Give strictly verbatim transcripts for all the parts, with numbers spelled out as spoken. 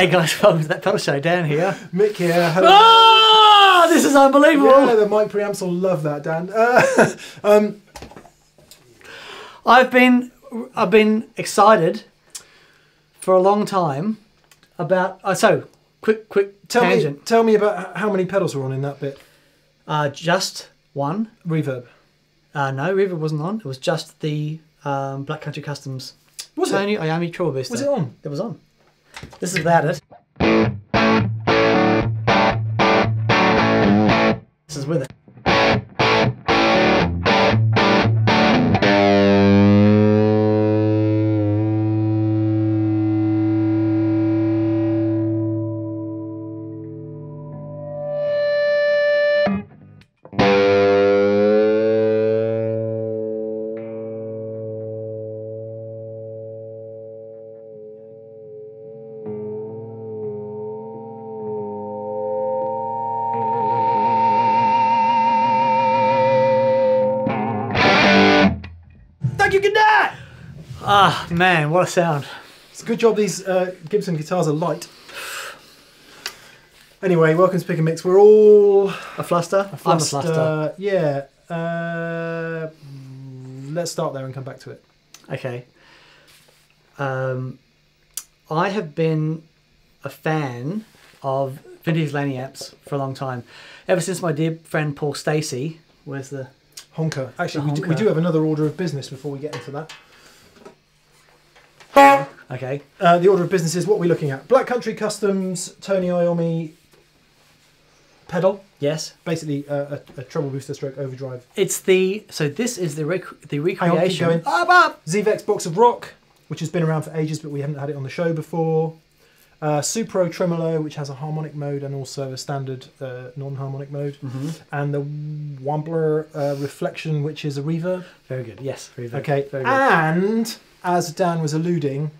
Hey guys, welcome to That Pedal Show. Dan here. Mick here. Hello. Ah, this is unbelievable. Yeah, the mic preamps will love that, Dan. Uh, um, I've been, I've been excited for a long time about. Uh, so quick, quick tell tangent. Me, tell me about how many pedals were on in that bit. Uh, just one. Reverb. Uh, no, Reverb wasn't on. It was just the um, Black Country Customs. Was Tony Iommi Trouble Booster. Was it on? It was on. This is without it. This is with it. Ah, man, what a sound. It's a good job these uh, Gibson guitars are light. Anyway, welcome to Pick and Mix. We're all... A fluster? A fluster. I'm a fluster. Yeah. Uh, let's start there and come back to it. Okay. Um, I have been a fan of vintage Laney amps for a long time. Ever since my dear friend Paul Stacey, where's the... Honker. Actually, the honker. We, do, we do have another order of business before we get into that. Okay. Uh, the order of business is what we're looking at. Black Country Customs, Tony Iommi pedal. Yes. Basically uh, a, a treble booster stroke overdrive. It's the, so this is the, rec the recreation. Going. Up, up. Z-Vex Box Of Rock, which has been around for ages, but we haven't had it on the show before. Uh, Supro Tremolo, which has a harmonic mode and also a standard uh, non-harmonic mode. Mm-hmm. And the Wampler uh, Reflection, which is a reverb. Very good. Yes, reverb. Okay. Very good. And... as Dan was alluding,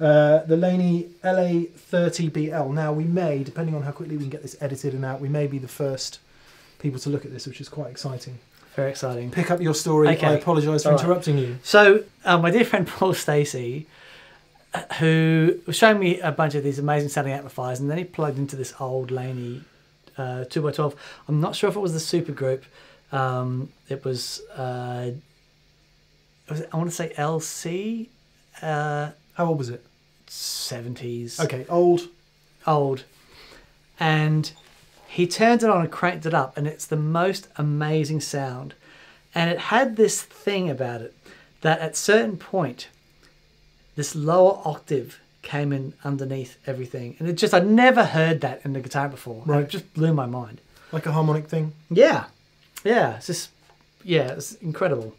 uh, the Laney L A thirty B L. Now we may, depending on how quickly we can get this edited and out, we may be the first people to look at this, which is quite exciting. Very exciting. Pick up your story. Okay. I apologise for All interrupting right. you. So uh, my dear friend Paul Stacey, who was showing me a bunch of these amazing sounding amplifiers, and then he plugged into this old Laney uh, two by twelve. I'm not sure if it was the Supergroup. Um, it was... Uh, I want to say L C. Uh, How old was it? seventies. Okay, old. Old. And he turned it on and cranked it up, and it's the most amazing sound. And it had this thing about it, that at certain point, this lower octave came in underneath everything. And it just, I'd never heard that in the guitar before. Right. It just blew my mind. Like a harmonic thing? Yeah. Yeah, it's just, yeah, it's incredible.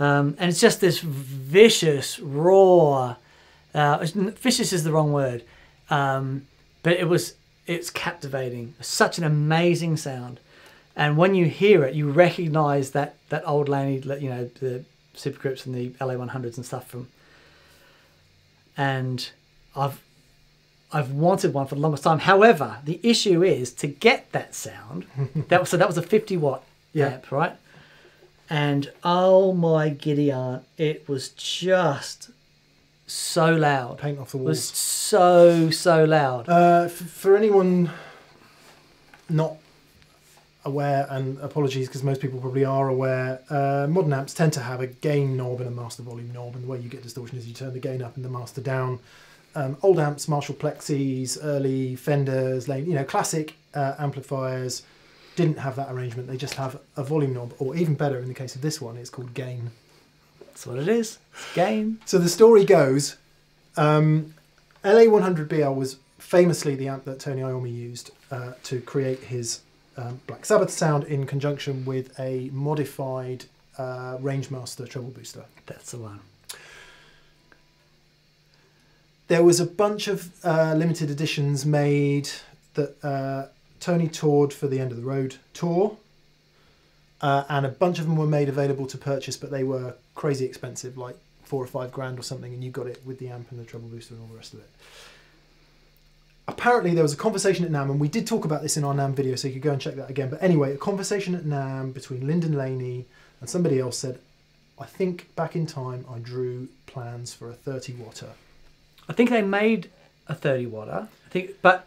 Um, and it's just this vicious, raw, uh, vicious is the wrong word, um, but it was, it's captivating. Such an amazing sound. And when you hear it, you recognize that, that old Laney, you know, the Supergroups and the L A one hundreds and stuff from, and I've, I've wanted one for the longest time. However, the issue is to get that sound, that was, so that was a fifty watt yeah. amp, right? And oh my giddy aunt, it was just so loud. Paint off the walls. It was so, so loud. Uh, for anyone not aware, and apologies because most people probably are aware, uh, modern amps tend to have a gain knob and a master volume knob, and the way you get distortion is you turn the gain up and the master down. Um, old amps, Marshall plexis, early Fenders, you know, classic uh, amplifiers, didn't have that arrangement. They just have a volume knob, or even better in the case of this one, it's called gain. That's what it is, it's gain. So the story goes, um, L A one hundred B L was famously the amp that Tony Iommi used uh, to create his um, Black Sabbath sound in conjunction with a modified uh, Rangemaster treble booster. That's the one. There was a bunch of uh, limited editions made that uh, Tony toured for the End of the Road tour, uh, and a bunch of them were made available to purchase, but they were crazy expensive, like four or five grand or something, and you got it with the amp and the treble booster and all the rest of it. Apparently there was a conversation at NAMM, and we did talk about this in our NAMM video, so you could go and check that again, but anyway, a conversation at NAMM between Lyndon Laney and somebody else said, I think back in time I drew plans for a thirty watter. I think they made a thirty watter. I think, but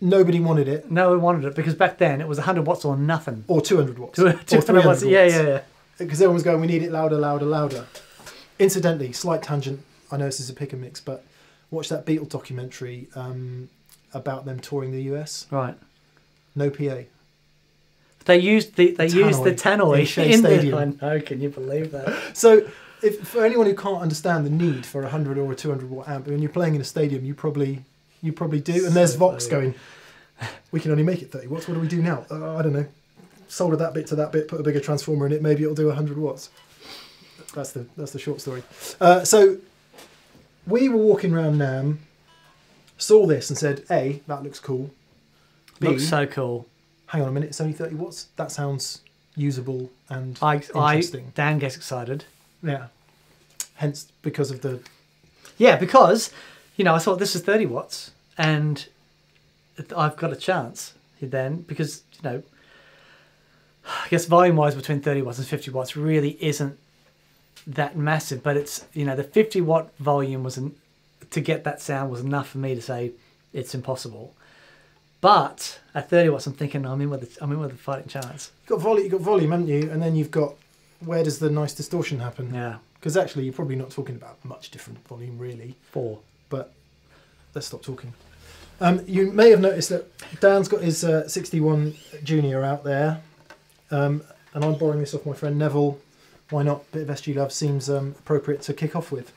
nobody wanted it. No one wanted it because back then it was one hundred watts or nothing. Or two hundred watts. Two, or two hundred watts. Yeah, yeah, yeah. Because everyone's going, we need it louder, louder, louder. Incidentally, slight tangent. I know this is a pick and mix, but watch that Beatle documentary um, about them touring the U S. Right. No P A. They used the they tannoy used the tannoy in Shea Stadium. I know, can you believe that? So, if for anyone who can't understand the need for a hundred or a two hundred watt amp, when you're playing in a stadium, you probably you probably do. And there's so Vox going, we can only make it thirty watts. What do we do now? Uh, I don't know. Solder that bit to that bit. Put a bigger transformer in it. Maybe it'll do a hundred watts. That's the that's the short story. Uh, so, we were walking around NAMM, saw this and said, "A, that looks cool. B, looks so cool. Hang on a minute, it's only thirty watts. That sounds usable and I, interesting." I, Dan gets excited. Yeah. Hence, because of the... Yeah, because, you know, I thought this is thirty watts and I've got a chance then because, you know, I guess volume-wise between thirty watts and fifty watts really isn't that massive. But it's, you know, the fifty watt volume was an, to get that sound was enough for me to say it's impossible. But at thirty watts, I'm thinking I'm in with a, I'm in with a fighting chance. You've got volume, you've got volume, haven't you? And then you've got where does the nice distortion happen? Yeah. Because actually, you're probably not talking about much different volume, really. Four. But let's stop talking. Um, you may have noticed that Dan's got his uh, sixty-one Junior out there, um, and I'm borrowing this off my friend Neville. Why not? Bit of S G love seems um, appropriate to kick off with.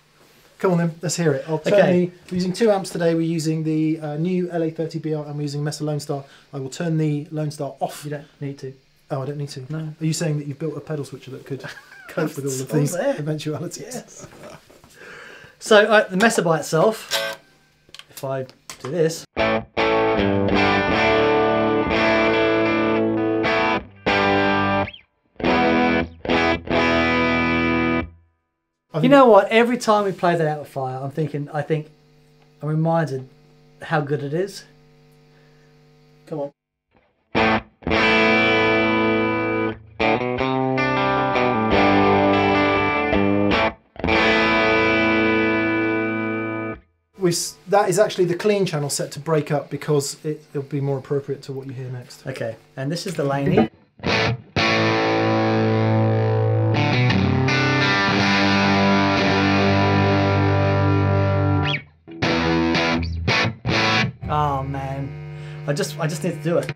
Come on then, let's hear it. Alternately, okay. We're using two amps today. We're using the uh, new L A thirty B L and we're using Mesa Lone Star. I will turn the Lone Star off. You don't need to. Oh, I don't need to? No. Are you saying that you've built a pedal switcher that could cope with all of these there. eventualities? Yes. So uh, the Mesa by itself, if I do this... You know what? Every time we play that out with fire, I'm thinking, I think, I'm reminded how good it is. Come on. We've, that is actually the clean channel set to break up because it, it'll be more appropriate to what you hear next. Okay, and this is the Laney. Oh man, I just I just need to do it.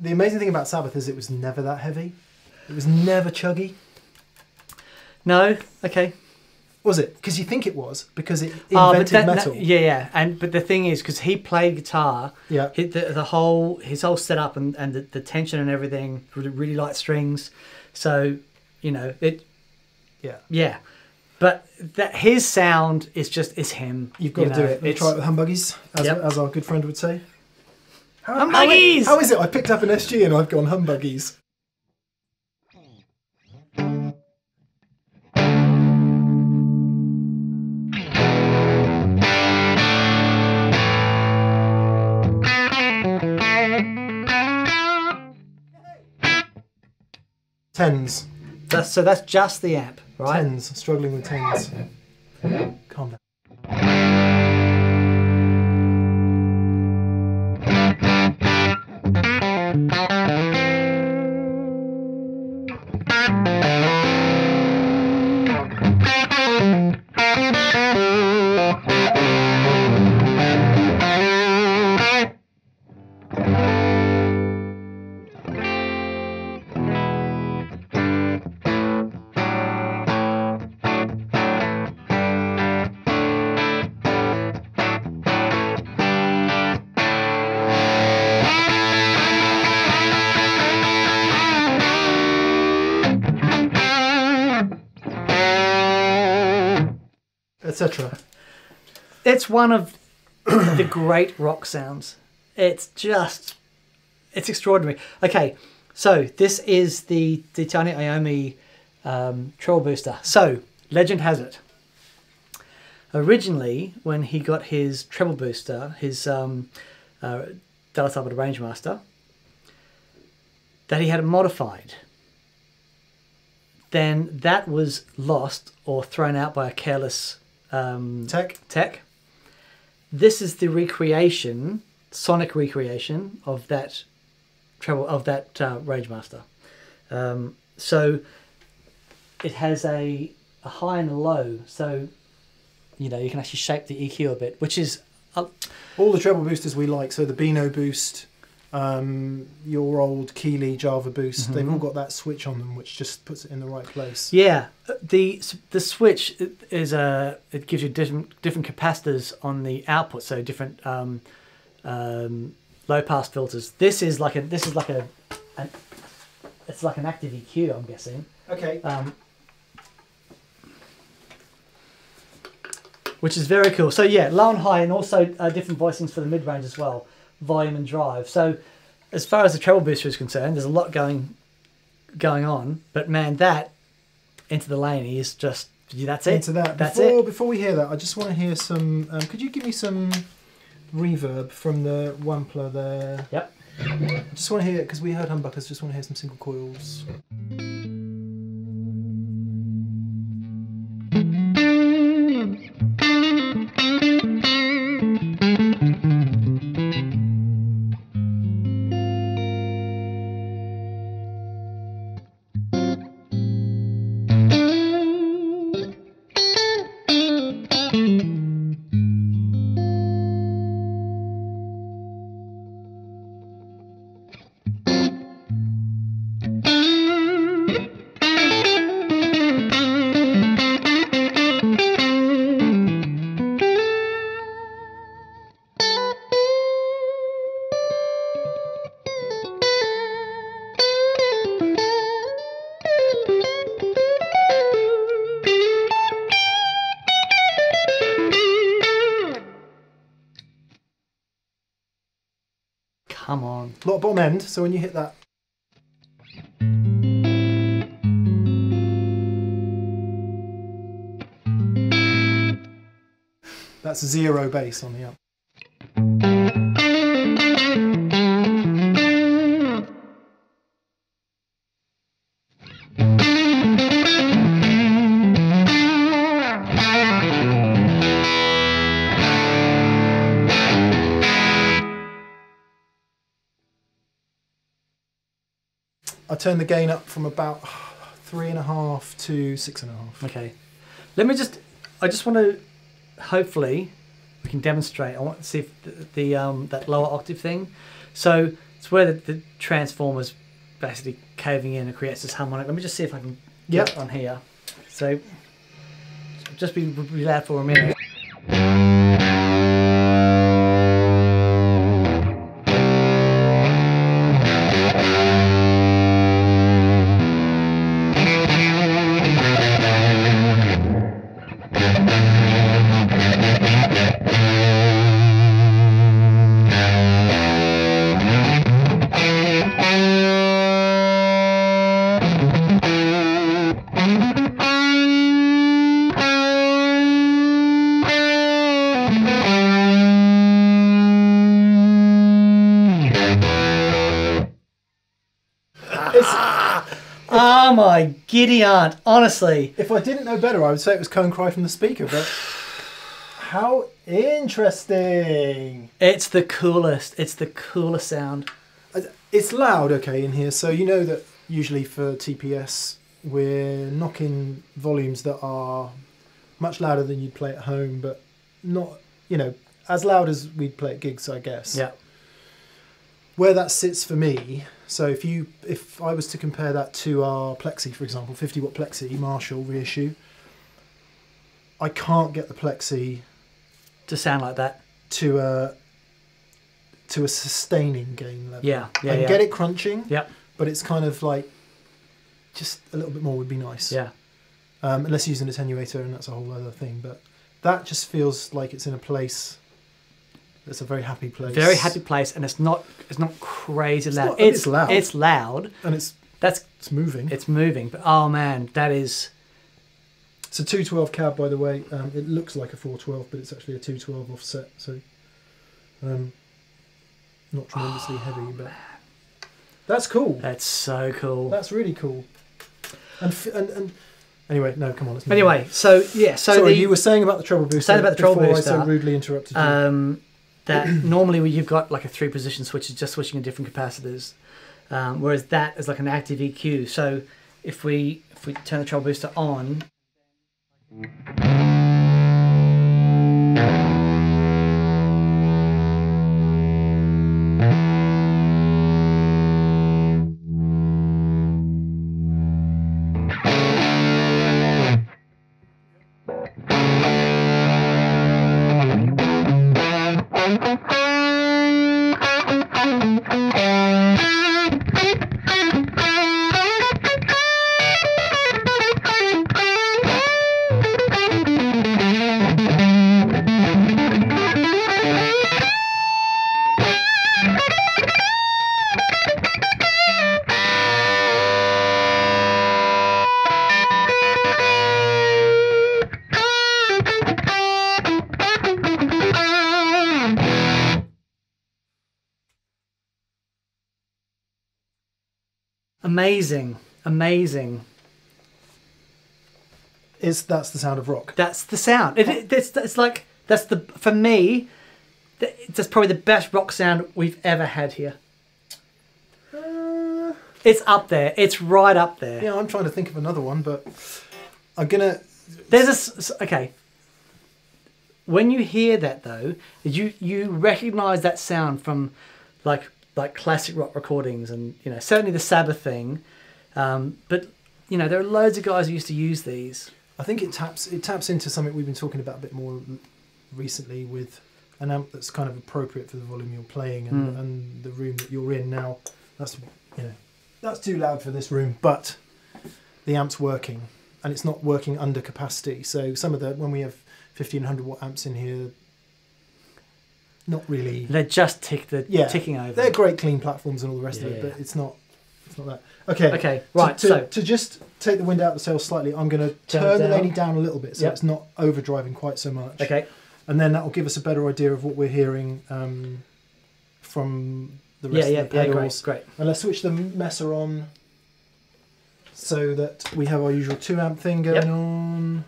The amazing thing about Sabbath is it was never that heavy. It was never chuggy. No, okay. Was it? Because you think it was because it invented oh, that, metal. That, yeah, yeah. And but the thing is, because he played guitar, yeah. He, the, the whole his whole setup and and the, the tension and everything, really light strings. So, you know it. Yeah. Yeah. But that his sound is just is him. You've got you to know, do it. Let's try it with humbuggies, as yep. as our good friend would say. How, humbuggies. How, how is it? I picked up an S G and I've gone humbuggies. Tens. That's, so that's just the amp, right? Tens. Struggling with tens. Calm down. It's one of the great rock sounds. It's just, it's extraordinary. Okay, so this is the, the Tony Iommi um, Tremolo Booster. So, legend has it, originally when he got his Tremolo Booster, his um, uh, Dallas Albert Range Master, that he had it modified. Then that was lost or thrown out by a careless um, tech. tech. This is the recreation, sonic recreation of that treble of that uh, Rangemaster. Um, so it has a, a high and a low. So you know you can actually shape the E Q a bit, which is uh, all the treble boosters we like. So the Beano Boost. Um, your old Keeley Java Boost, mm-hmm. they've all got that switch on them, which just puts it in the right place. Yeah, the the switch is a it gives you different different capacitors on the output, so different um, um, low pass filters. This is like a this is like a, a it's like an active E Q, I'm guessing. Okay. Um, which is very cool. So yeah, low and high, and also uh, different voicings for the mid range as well. Volume and drive. So as far as the treble booster is concerned, there's a lot going going on, but man, that into the Laney is just that's it into that that's before, it before we hear that, I just want to hear some um, could you give me some reverb from the Wampler there? Yep, I just want to hear it because we heard humbuckers, just want to hear some single coils. Come on. A lot of bottom end, so when you hit that. That's zero bass on the up. Turn the gain up from about three and a half to six and a half. Okay, let me just. I just want to. Hopefully, we can demonstrate. I want to see if the, the um, that lower octave thing. So it's where the, the transformer's basically caving in and creates this harmonic. Let me just see if I can get yep. on here. So just be, be loud for a minute. My giddy aunt, honestly. If I didn't know better, I would say it was Cone Cry from the speaker, but how interesting. It's the coolest. It's the coolest sound. It's loud, okay, in here. So you know that usually for T P S, we're knocking volumes that are much louder than you'd play at home, but not, you know, as loud as we'd play at gigs, I guess. Yeah. Where that sits for me, so if you, if I was to compare that to our Plexi, for example, fifty watt Plexi Marshall reissue, I can't get the Plexi to sound like that to a to a sustaining gain level. Yeah, yeah. I can yeah. get it crunching. Yeah. But it's kind of like just a little bit more would be nice. Yeah. Um, unless you use an attenuator, and that's a whole other thing. But that just feels like it's in a place. It's a very happy place. Very happy place, and it's not it's not crazy loud. It's, not, it's, it's loud. It's loud, and it's that's it's moving. It's moving, but oh man, that is. It's a two twelve cab, by the way. Um, it looks like a four twelve, but it's actually a two twelve offset. So, um, not tremendously oh, heavy, but that's cool. That's so cool. That's really cool. And f and and anyway, no, come on. Let's anyway, on. so yeah, so sorry, the, you were saying about the treble booster. Saying about the treble before booster. I so rudely interrupted you. Um, that normally you've got like a three position switch is just switching in different capacitors, um, whereas that is like an active E Q. So if we if we turn the treble booster on. Amazing, amazing. It's, that's the sound of rock. That's the sound. It, it, it's, it's like, that's the, for me, that's probably the best rock sound we've ever had here. Uh, it's up there. It's right up there. Yeah, I'm trying to think of another one, but I'm gonna... There's a, okay. When you hear that though, you, you recognize that sound from like, like classic rock recordings, and you know, certainly the Sabbath thing, um, but you know, there are loads of guys who used to use these. I think it taps it taps into something we've been talking about a bit more recently with an amp that's kind of appropriate for the volume you're playing and, mm. and the room that you're in now. That's, you know, that's too loud for this room, but the amp's working and it's not working under capacity. So some of the, when we have fifteen hundred watt amps in here, not really. They're just tick the yeah, ticking over. They're great clean platforms and all the rest yeah, of it, yeah. but it's not. It's not that. Okay. Okay. Right. To, to, so to just take the wind out of the sails slightly, I'm going to turn the Laney down a little bit so yep. it's not overdriving quite so much. Okay. And then that will give us a better idea of what we're hearing um, from the rest yeah, of the yeah, pedals. Yeah. Great. Great. And let's switch the Mesa on so that we have our usual two amp thing going yep. on.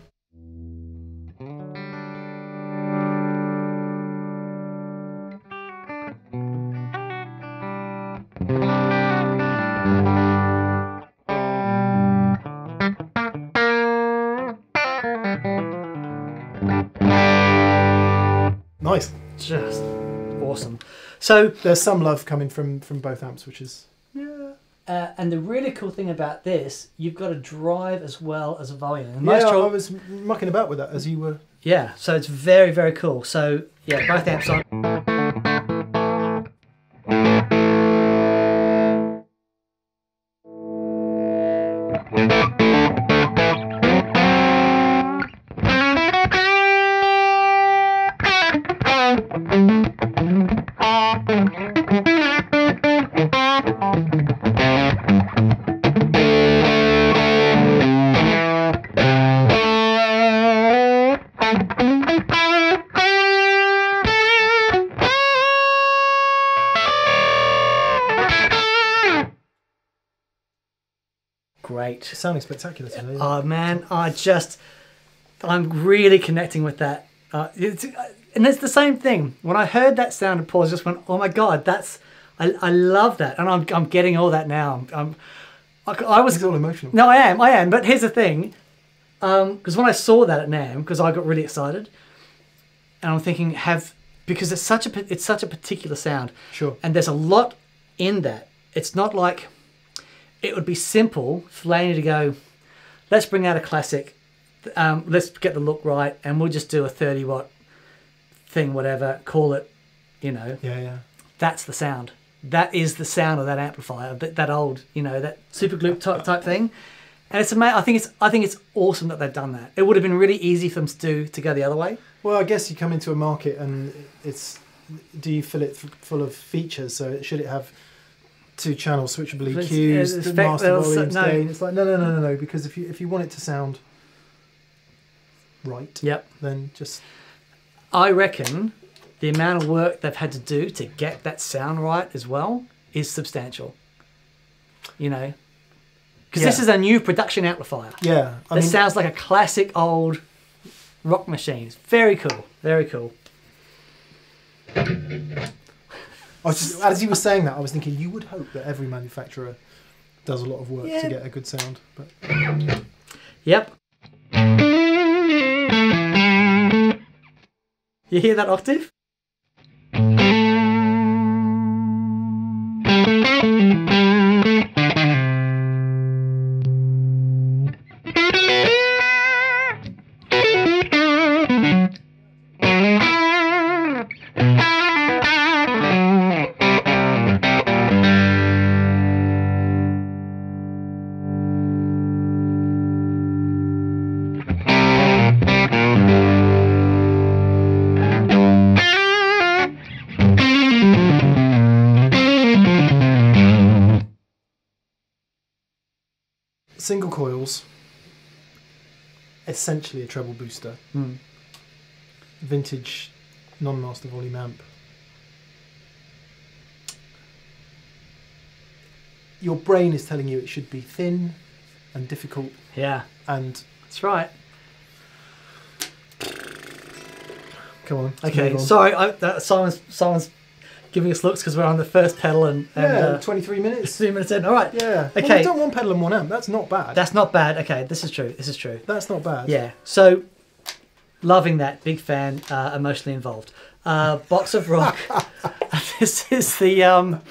Nice. Just awesome. So there's some love coming from from both amps, which is yeah. Uh, and the really cool thing about this, you've got a drive as well as a volume. And yeah, I was mucking about with that as you were. Yeah. So it's very very cool. So yeah, both amps on. Great. It's sounding spectacular today. Oh man, I just, I'm really connecting with that. Uh, it's, and it's the same thing. When I heard that sound of Paul, I just went, oh my God, that's, I, I love that. And I'm, I'm getting all that now. I'm, I, I was it's all emotional. No, I am, I am. But here's the thing, because um, when I saw that at NAMM, because I got really excited, and I'm thinking, have, because it's such a, it's such a particular sound. Sure. And there's a lot in that. It's not like, it would be simple for Laney to go, let's bring out a classic, um, let's get the look right, and we'll just do a thirty watt thing, whatever, call it, you know. Yeah, yeah. That's the sound. That is the sound of that amplifier, that, that old, you know, that Supergroup type, type thing. And it's amazing. I think it's, I think it's awesome that they've done that. It would have been really easy for them to do, to go the other way. Well, I guess you come into a market and it's, do you fill it full of features? So should it have two channel switchable E Qs, it's, it's the master volume gain. It's like no, no, no, no, no. Because if you if you want it to sound right, yep. then just. I reckon the amount of work they've had to do to get that sound right as well is substantial. You know, because yeah. this is a new production amplifier. Yeah. I mean, it sounds like a classic old rock machine. It's very cool. Very cool. I was just, as you were saying that, I was thinking you would hope that every manufacturer does a lot of work yeah. to get a good sound. But yep. You hear that octave? Single coils, essentially a treble booster, mm. vintage non-master volume amp. Your brain is telling you it should be thin and difficult. Yeah, and that's right. Come on. Okay, on. sorry, I, uh, Simon's Simon's giving us looks because we're on the first pedal and, and yeah, uh, twenty-three minutes, three minutes in. All right, yeah. Okay, well, we've done one pedal and one amp. That's not bad. That's not bad. Okay, this is true. This is true. That's not bad. Yeah. So, loving that. Big fan. Uh, emotionally involved. Uh, Box of Rock. This is the um,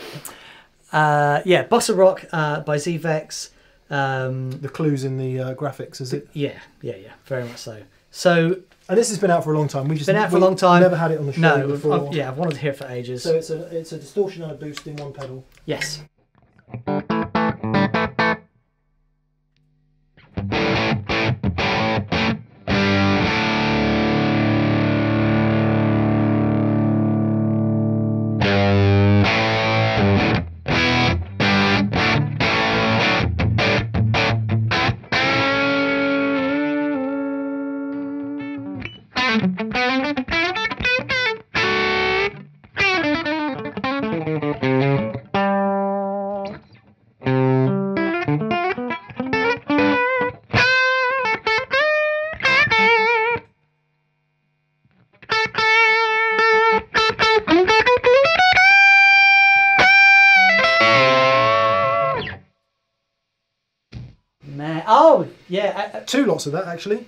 uh, yeah, Box of Rock uh, by Z-Vex. Um, the clues in the uh, graphics, is it? Yeah, yeah, yeah. Very much so. So. And this has been out for a long time. We've just been out for a long time. Never had it on the show no, before. I've, yeah, I've wanted to hear it for ages. So it's a it's a distortion and a boost in one pedal. Yes. Two lots of that actually.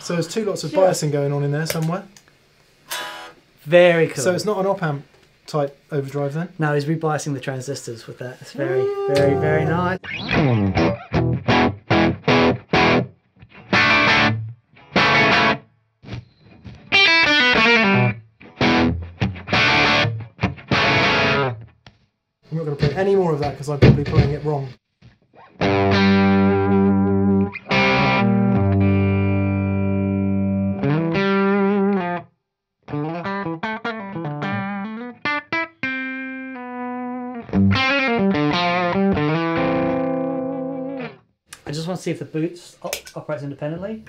So there's two lots of biasing going on in there somewhere. Very cool. So it's not an op amp type overdrive then? No, he's rebiasing the transistors with that. It's very, very, very nice. I'm not going to play any more of that because I'm probably playing it wrong. See if the boots op operates independently.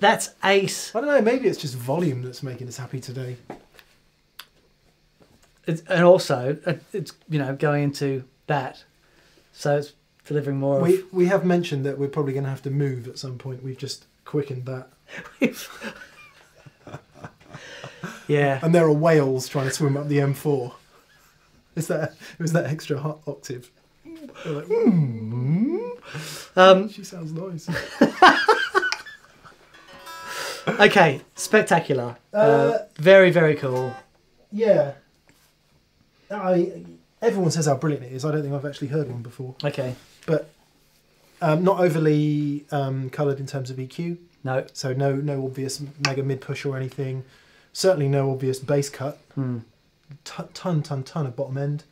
That's ace. I don't know, maybe it's just volume that's making us happy today. It's, and also, it's, you know, going into that. So it's delivering more we, of... We have mentioned that we're probably going to have to move at some point. We've just quickened that. Yeah. And there are whales trying to swim up the M four. Is that, it was that extra hot octave. Like, mm-hmm. um, she sounds nice. Okay, spectacular. Uh, uh, very, very cool. Yeah. I, everyone says how brilliant it is. I don't think I've actually heard one before. Okay. But um, not overly um, coloured in terms of E Q. No. So no no obvious mega mid-push or anything. Certainly no obvious bass cut. Hmm. Ton, ton, ton, ton of bottom end.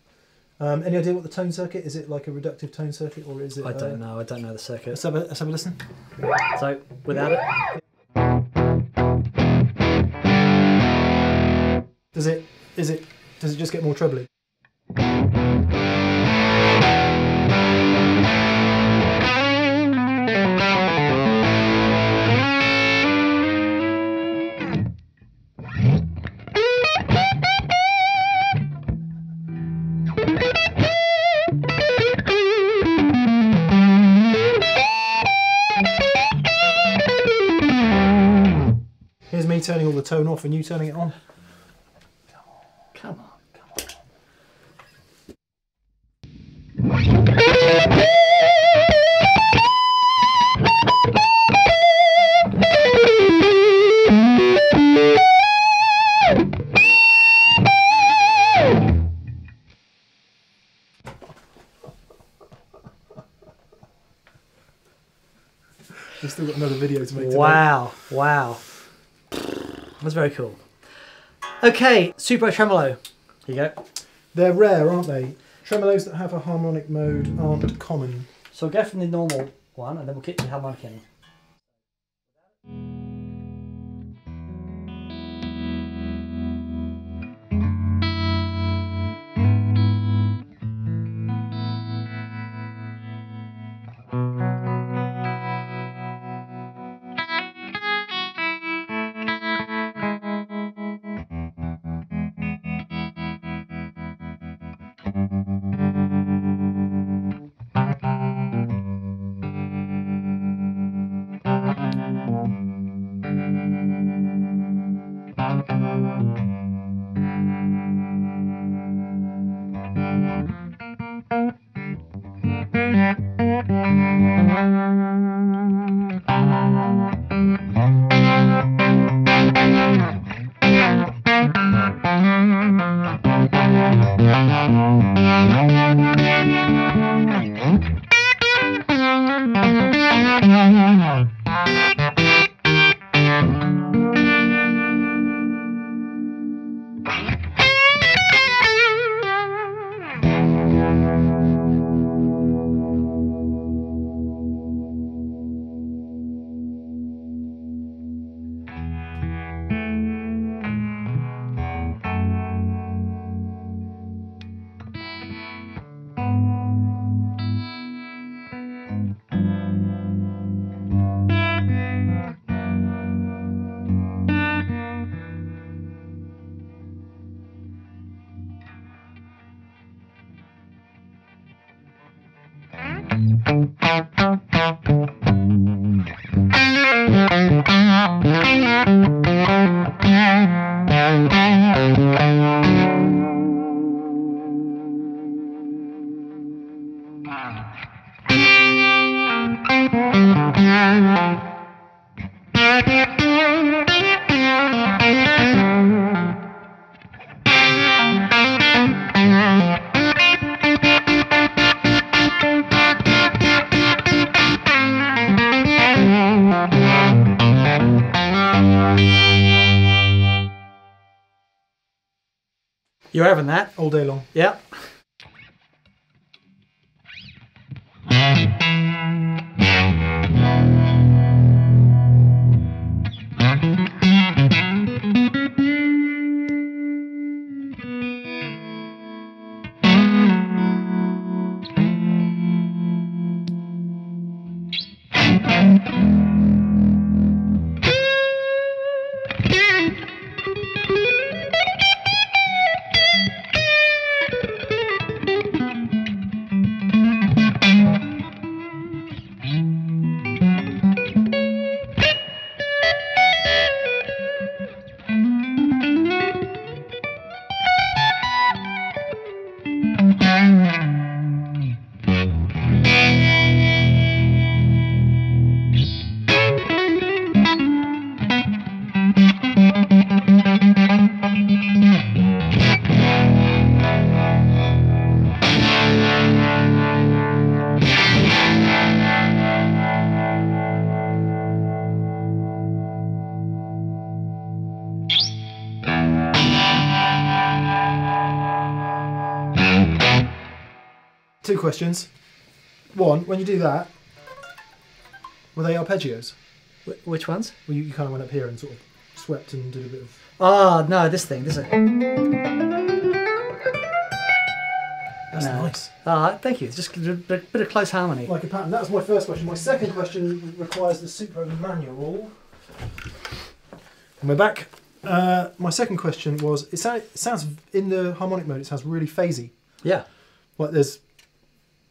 Um, any idea what the tone circuit is? It like a reductive tone circuit, or is it? I don't uh, know. I don't know the circuit. Let's have a, let's have a listen. So without it, does it? Is it? Does it just get more trebly? Turning all the tone off and you turning it on. Come on, come on, come on. We've still got another video to make today. Wow, wow. That's very cool. Okay, Supro Tremolo. Here you go. They're rare, aren't they? Tremolos that have a harmonic mode aren't common. So we'll go from the normal one and then we'll kick the harmonic in. You're having that all day long. Yeah. Two questions. One, when you do that, were they arpeggios? Wh which ones? Well, you, you kind of went up here and sort of swept and did a bit of... Ah, oh, no, this thing, this thing. That's no. nice. Ah, thank you. Just a bit of close harmony. Like a pattern. That was my first question. My second question requires the Supro manual. And we're back. Uh, my second question was, it, sound, it sounds, in the harmonic mode, it sounds really phasey. Yeah. Like there's,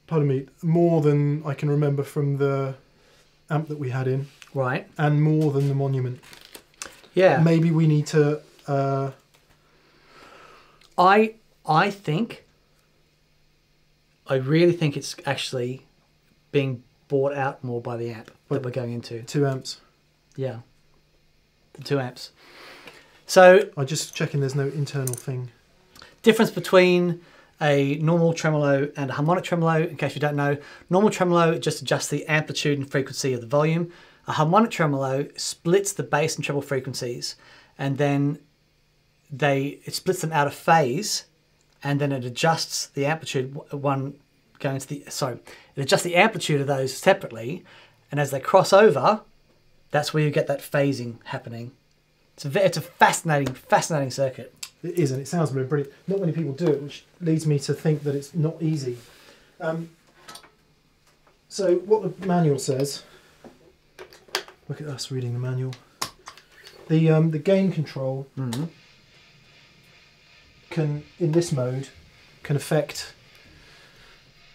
pardon me, more than I can remember from the amp that we had in. Right. And more than the Monument. Yeah. Maybe we need to... Uh, I I think... I really think it's actually being bought out more by the amp that we're going into. Two amps. Yeah. The two amps. So... I'm just checking there's no internal thing. Difference between a normal tremolo and a harmonic tremolo, in case you don't know. Normal tremolo just adjusts the amplitude and frequency of the volume. A harmonic tremolo splits the bass and treble frequencies, and then they it splits them out of phase, and then it adjusts the amplitude one going to the sorry, it adjusts the amplitude of those separately, and as they cross over, that's where you get that phasing happening. It's a it's a fascinating fascinating circuit. It is, and it sounds really brilliant. Not many people do it, which leads me to think that it's not easy. Um, so what the manual says. Look at us reading the manual. The um, the gain control. Mm-hmm. Can, in this mode, can affect,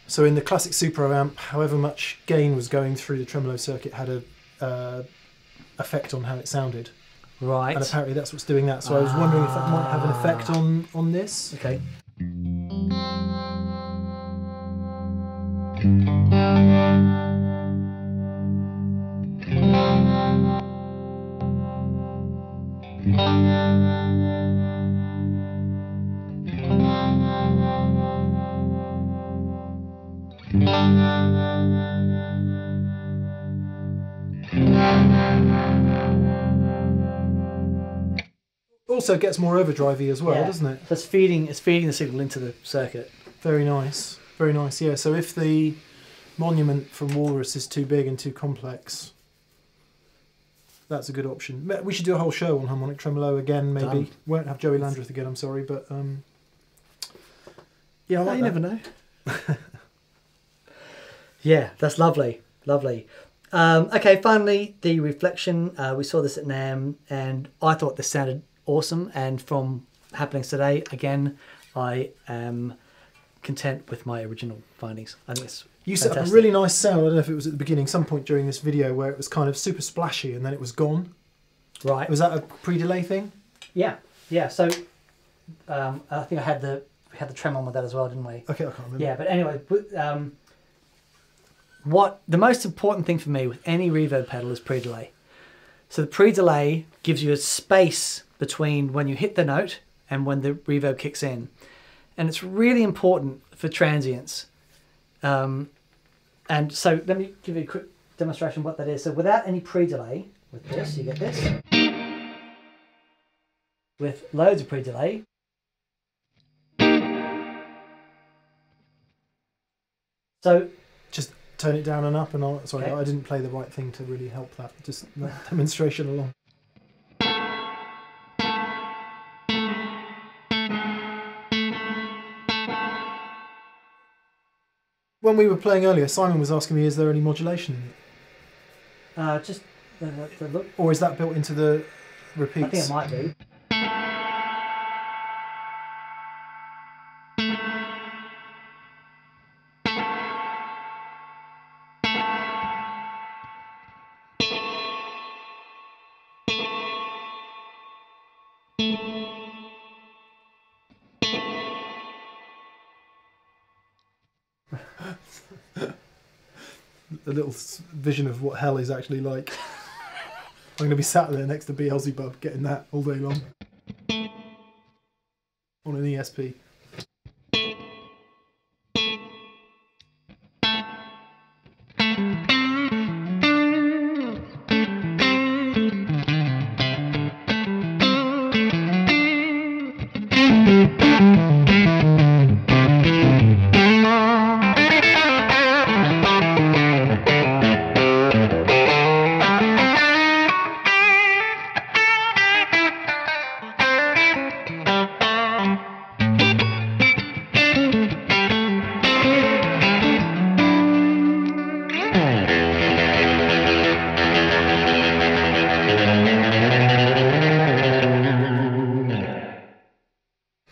so in the classic Supro amp, however much gain was going through the tremolo circuit had a uh, effect on how it sounded. Right. And apparently that's what's doing that, so ah. I was wondering if that might have an effect on, on this. Okay. Also gets more overdrivey as well, yeah. doesn't it? That's feeding. It's feeding the signal into the circuit. Very nice, very nice. Yeah. So if the Monument from Walrus is too big and too complex, that's a good option. We should do a whole show on harmonic tremolo again, maybe. Done. Won't have Joey Landreth again. I'm sorry, but um, yeah, I like no, you that. never know. Yeah, that's lovely, lovely. Um, okay, finally, the Reflection. Uh, we saw this at NAMM, and I thought this sounded awesome. And from happenings today, again, I am content with my original findings. I think it's You set fantastic. up a really nice sound. I don't know if it was at the beginning, some point during this video, where it was kind of super splashy, and then it was gone. Right. Was that a pre-delay thing? Yeah, yeah. So um, I think I had the we had the trem on with that as well, didn't we? Okay, I can't remember. Yeah, but anyway. Um, What the most important thing for me with any reverb pedal is pre-delay. So the pre-delay gives you a space between when you hit the note and when the reverb kicks in. And it's really important for transients. Um, and so let me give you a quick demonstration of what that is. So without any pre-delay, with this, you get this. With loads of pre-delay. So... just turn it down and up, and all. Sorry, okay. I didn't play the right thing to really help that. Just that demonstration along. When we were playing earlier, Simon was asking me, "Is there any modulation in it?" Uh, just uh, the look. Or is that built into the repeats? I think it might be. A little vision of what hell is actually like. I'm going to be sat there next to Beelzebub getting that all day long. On an E S P.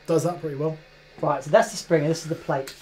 does that pretty well. Right, so that's the spring and this is the plate.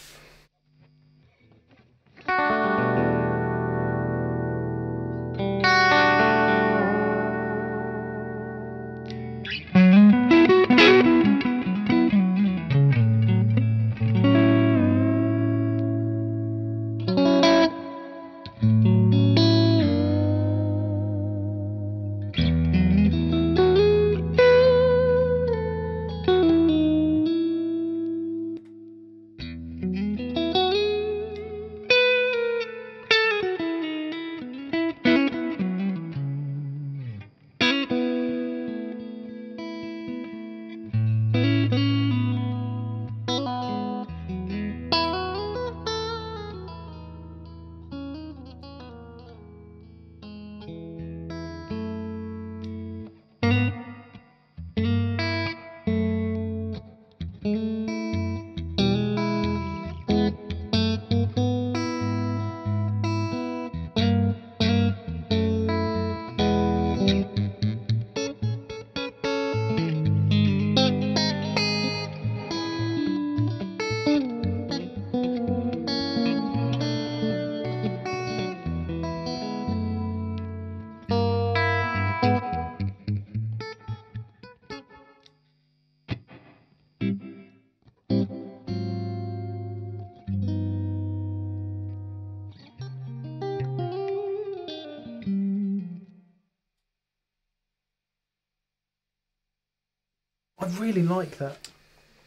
Really like that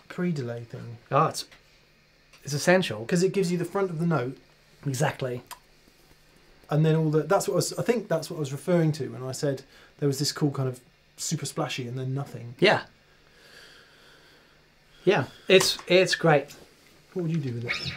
pre-delay thing. Ah, oh, it's it's essential because it gives you the front of the note exactly, and then all the that's what I was. I think that's what I was referring to when I said there was this cool kind of super splashy and then nothing. Yeah, yeah, it's it's great. What would you do with it?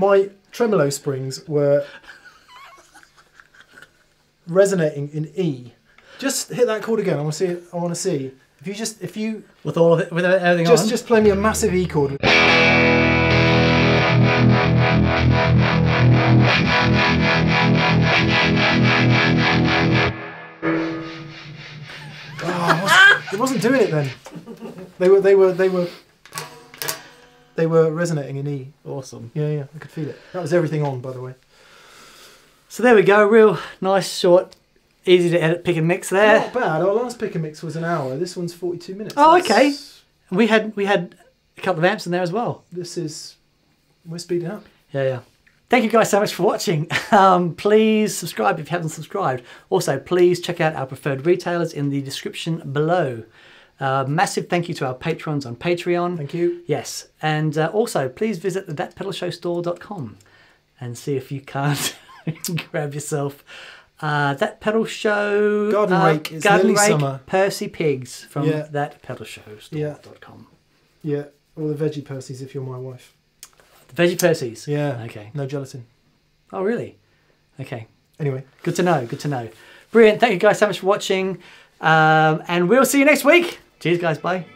My tremolo springs were resonating in E. Just hit that chord again. I want to see. It. I want to see if you just if you with all of it with everything just, on. Just play me a massive E chord. Oh, it wasn't doing it then. They were. They were. They were. They were resonating in E. Awesome. Yeah, yeah, I could feel it. That was everything on, by the way. So there we go, real nice, short, easy to edit pick and mix there. Not bad. Our last pick and mix was an hour. This one's forty-two minutes. Oh, that's... okay. We had we had a couple of amps in there as well. This is we're speeding up. Yeah, yeah. Thank you guys so much for watching. Um, please subscribe if you haven't subscribed. Also, please check out our preferred retailers in the description below. Uh, massive thank you to our patrons on Patreon. Thank you. Yes, and uh, also please visit the that pedal show store dot com and see if you can't grab yourself uh, That Pedal Show Garden uh, Rake. It's Garden Rake summer. Percy Pigs from yeah. that pedal show store dot com. Yeah. yeah, or the Veggie Percy's if you're my wife. The Veggie Percy's? Yeah. Okay. No gelatin. Oh, really? Okay. Anyway. Good to know, good to know. Brilliant. Thank you guys so much for watching. Um, and we'll see you next week. Cheers, guys. Bye.